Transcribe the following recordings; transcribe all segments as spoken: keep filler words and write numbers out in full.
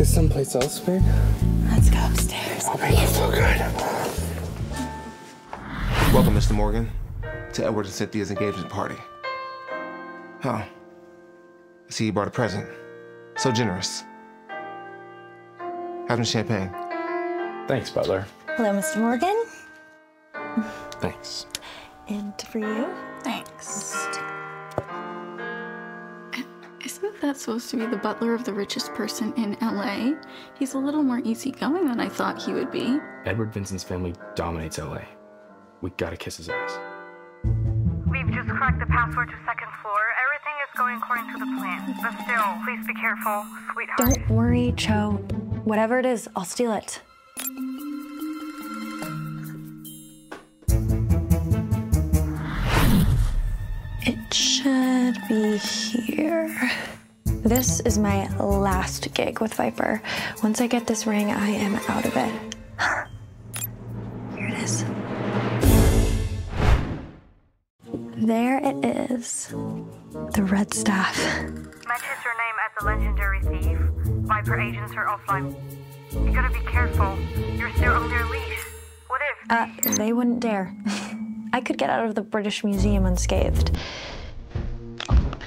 this someplace else, babe? Let's go upstairs. I'll make you feel good. Welcome, Mister Morgan, to Edward and Cynthia's engagement party. Oh, I see you brought a present. So generous. Have some champagne. Thanks, butler. Hello, Mister Morgan. Thanks. And for you? Thanks. Isn't that supposed to be the butler of the richest person in L A? He's a little more easygoing than I thought he would be. Edward Vincent's family dominates L A. We gotta kiss his ass. We've just cracked the password to second floor. Everything is going according to the plan. But still, please be careful, sweetheart. Don't worry, Cho. Whatever it is, I'll steal it. It should be here. This is my last gig with Viper. Once I get this ring, I am out of it. Here it is. There it is. The Red Staff. Matches your name at the legendary thief. Viper agents are offline. You gotta be careful. You're still on their leash. What if? Uh, they wouldn't dare. I could get out of the British Museum unscathed. Oh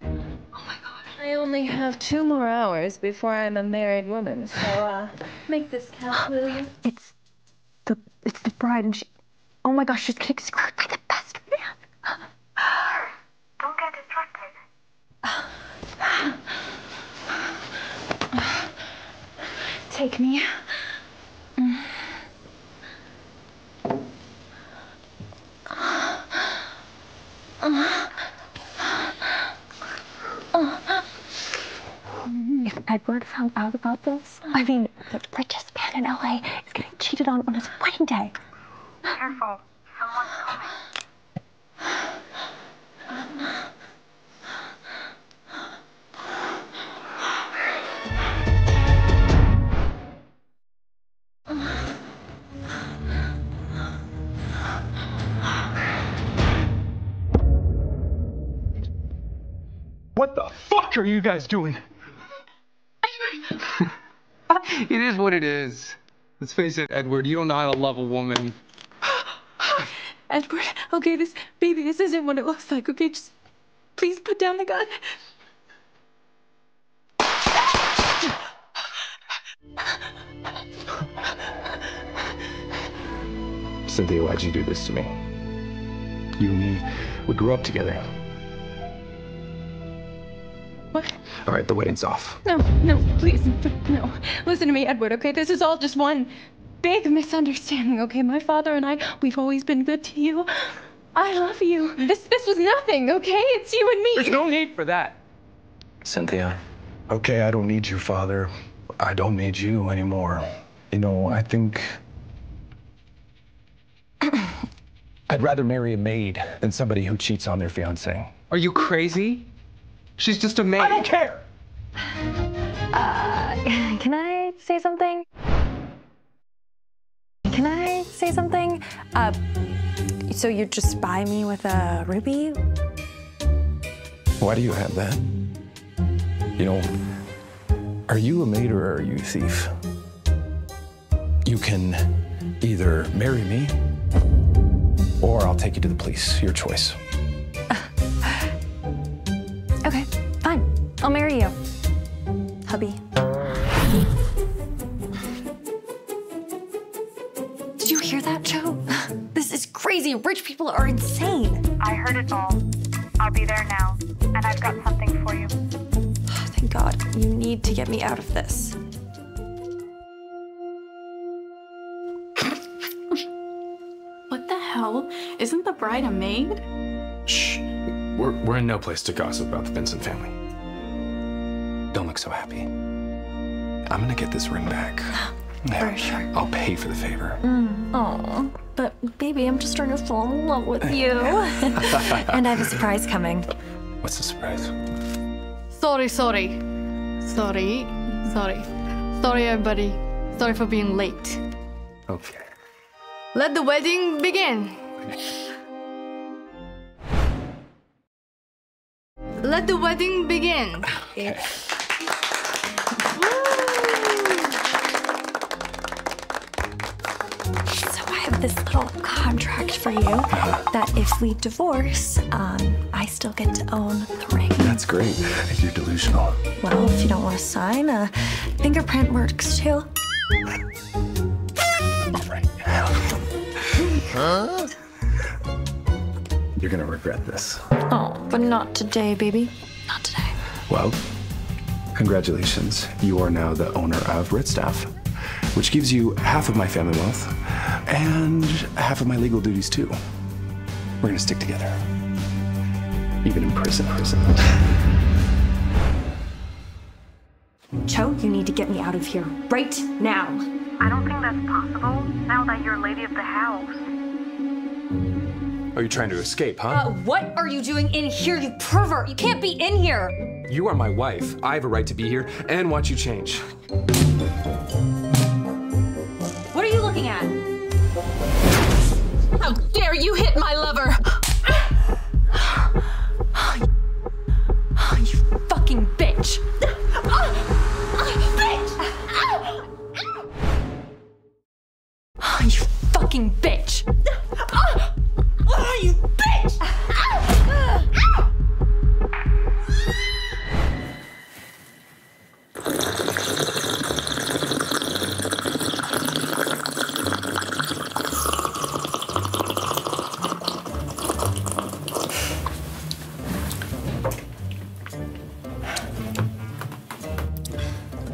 my God. I only have two more hours before I'm a married woman, so uh, make this count, will you? It's the, it's the bride and she, oh my gosh, she's getting screwed by the best man. Don't get distracted. Take me. If Edward found out about this, I mean, the richest man in L A is getting cheated on on his wedding day. Careful, someone's coming. What the fuck are you guys doing? It is what it is. Let's face it, Edward, you don't know how to love a woman. Edward, okay, this, baby, this isn't what it looks like, okay? Just please put down the gun. Cynthia, why'd you do this to me? You and me, we grew up together. What? All right, the wedding's off. No, no, please, no. Listen to me, Edward, okay? This is all just one big misunderstanding, okay? My father and I, we've always been good to you. I love you. This this was nothing, okay? It's you and me. There's no need for that. Cynthia. Okay, I don't need your father. I don't need you anymore. You know, I think I'd rather marry a maid than somebody who cheats on their fiancé. Are you crazy? She's just a maid. I don't care! Uh, can I say something? Can I say something? Uh, so you just buy me with a ruby? Why do you have that? You know, are you a maid or are you a thief? You can either marry me or I'll take you to the police. Your choice. Okay, fine. I'll marry you, hubby. Did you hear that, Joe? This is crazy. Rich people are insane. I heard it all. I'll be there now, and I've got something for you. Oh, thank God. You need to get me out of this. What the hell? Isn't the bride a maid? Shh. We're, we're in no place to gossip about the Vincent family. Don't look so happy. I'm gonna get this ring back. Yeah, for sure. I'll pay for the favor. Mm. Aw, but baby, I'm just starting to fall in love with you. And I have a surprise coming. What's the surprise? Sorry, sorry. Sorry, sorry. Sorry, everybody. Sorry for being late. Okay. Let the wedding begin. Let the wedding begin. Okay. this little contract for you uh-huh. that if we divorce, um, I still get to own the ring. That's great. You're delusional. Well, if you don't want to sign, uh, fingerprint works too. Right now. Huh? You're gonna regret this. Oh, but not today, baby. Not today. Well, congratulations. You are now the owner of Ritz Staff, which gives you half of my family wealth and half of my legal duties, too. We're gonna stick together. Even in prison. prison. Cho, you need to get me out of here right now. I don't think that's possible now that you're lady of the house. Are you trying to escape, huh? Uh, what are you doing in here, you pervert? You can't be in here! You are my wife. I have a right to be here and watch you change. What are you looking at? How dare you hit my lover! Oh, you, oh, you fucking bitch! Oh, bitch! Oh, you fucking bitch! Oh, you bitch!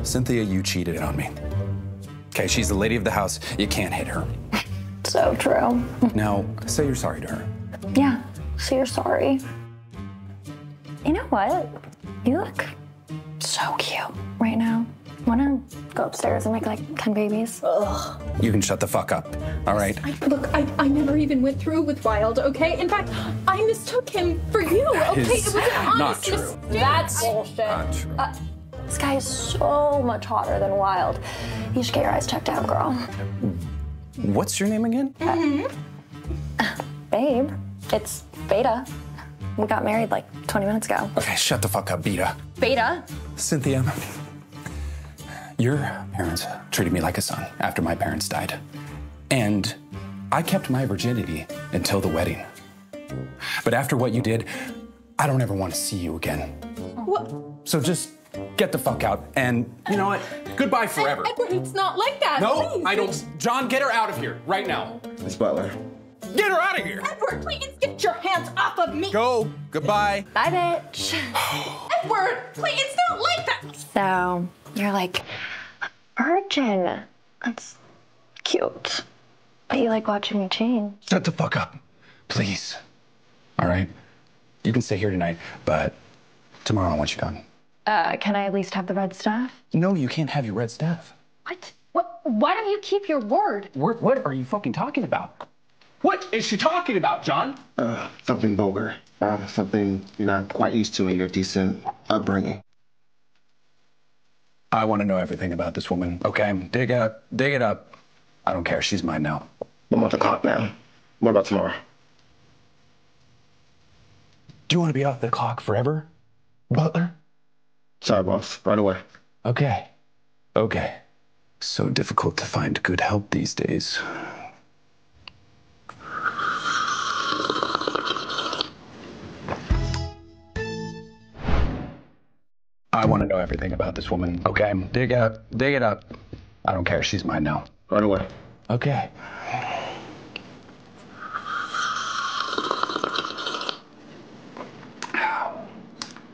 Cynthia, you cheated on me. Okay, she's the lady of the house. You can't hit her. So true. Now, say you're sorry to her. Yeah, say you're sorry. You know what? You look so cute right now. Wanna go upstairs and make like ten babies? Ugh. You can shut the fuck up, all right? I, look, I, I never even went through with Wilde, okay? In fact, I mistook him for you, okay? It was an honest mistake. That's bullshit. Not true. Uh, this guy is so much hotter than Wilde. You should get your eyes checked out, girl. What's your name again? Mm-hmm. uh, babe, it's Beta. We got married like twenty minutes ago. Okay, shut the fuck up, Beta. Beta? Cynthia, your parents treated me like a son after my parents died. And I kept my virginity until the wedding. But after what you did, I don't ever want to see you again. What? So just get the fuck out and, you know what, goodbye forever. Edward, it's not like that, No, please. I don't. John, get her out of here, right now. Miss Butler. Get her out of here! Edward, please get your hands off of me! Go! Goodbye! Bye, bitch! Edward, please, it's not like that! So, you're like, virgin. That's cute. But you like watching me change. Shut the fuck up, please. All right? You can stay here tonight, but tomorrow I want you gone. Uh, can I at least have the red staff? No, you can't have your red staff. What? What? Why don't you keep your word? What, what are you fucking talking about? What is she talking about, John? Uh, something vulgar. Uh, something you're not quite used to in your decent upbringing. I want to know everything about this woman, okay? Dig up, dig it up. I don't care, she's mine now. I'm off the clock now. What about tomorrow? Do you want to be off the clock forever, Butler? Sorry, boss, right away. Okay, okay. So difficult to find good help these days. I want to know everything about this woman, okay? Dig up, dig it up. I don't care, she's mine now. Right away. Okay.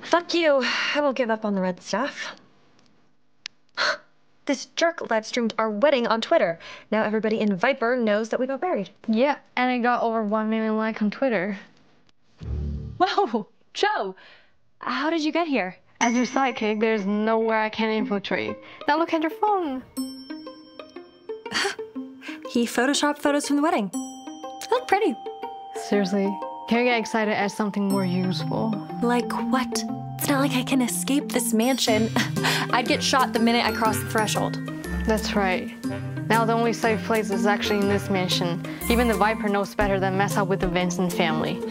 Fuck you, I will give up on the red staff. This jerk live streamed our wedding on Twitter. Now everybody in Viper knows that we got married. Yeah, and it got over one million likes on Twitter. Whoa, Joe, how did you get here? As your sidekick, there's nowhere I can infiltrate. Now look at your phone. He photoshopped photos from the wedding. They look pretty. Seriously, can you get excited at something more useful? Like what? It's not like I can escape this mansion. I'd get shot the minute I crossed the threshold. That's right. Now the only safe place is actually in this mansion. Even the Viper knows better than mess up with the Vincent family.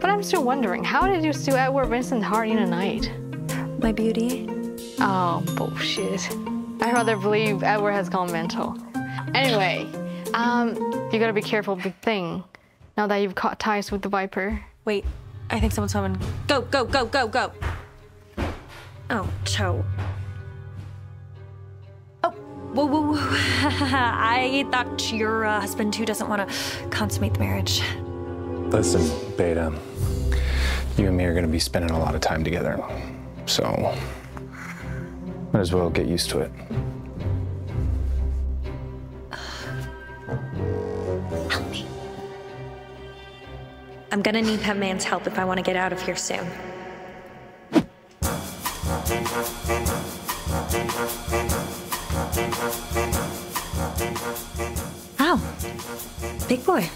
But I'm still wondering, how did you steal Edward Vincent Hart in a night? My beauty? Oh, bullshit. I'd rather believe Edward has gone mental. Anyway, Um, you gotta be careful, big thing, now that you've caught ties with the Viper. Wait, I think someone's coming. Go, go, go, go, go! Oh, Cho. Oh, whoa, whoa, whoa. I thought your uh, husband, too, doesn't want to consummate the marriage. Listen, Beta, you and me are gonna be spending a lot of time together, so might as well get used to it. Help me. I'm gonna need Pet Man's help if I want to get out of here soon. Wow, big boy.